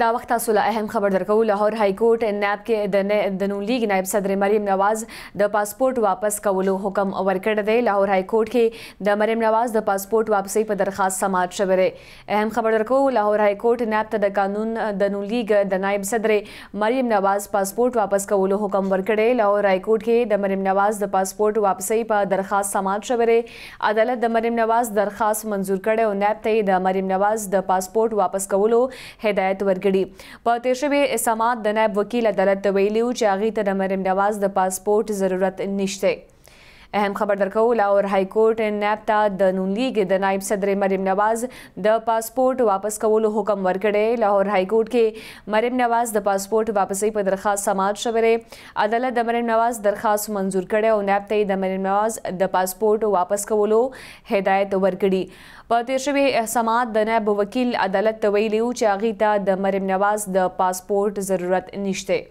दावख्ता सुलह अहम खबर दरकू लाहौर हाई कोर्ट नैब के नून लीग नायब सदर मरीम नवाज़ द पासपोर्ट वापस कवलो हुक्म अवर कर दे। लाहौर हाई कोर्ट के द मरीम नवाज़ द पासपोर्ट वापसी पर दरख्वास्त समात शबरे अहम खबर दरकू लाहौर हाई कोर्ट नैब त द कानून द नून लीग द नायब सदर मरीम नवाज़ पासपोर्ट वापस कवलो हुक्म अवर करे। लाहौर हाई कोर्ट के द मरीम नवाज़ द पासपोर्ट वापसी पर दरख्वास्त समात शबरे अदालत द मरीम नवाज़ दरख्वास्त मंजूर करे और नैब तय द मरीम नवाज़ द पासपोर्ट वापस कवलो हिदायत पर समात द नैब वकील अदालत वेल्यू चागी त मरीम नवाज़ द पासपोर्ट ज़रूरत निश्ते। अहम खबर दरकऊ लाहौर हाई कोर्ट नैब ता द नून लीग द नायब सदर मरीम नवाज़ द पासपोर्ट वापस कवलो हुक्म वर्कड़े। लाहौर हाई कोर्ट के मरीम नवाज़ द पासपोर्ट वापसी पर दरख्वास्त समात शबरे अदालत द मरीम नवाज़ दरख्वास्त मंजूर करे और नैब तय द मरीम नवाज़ द पासपोर्ट वापस कवलो हिदायत वर्कड़ी पतेशवे समात द नैब वकील अदालत वेल्यू चागी ता द मरीम नवाज़ द पासपोर्ट ज़रूरत निश्ते।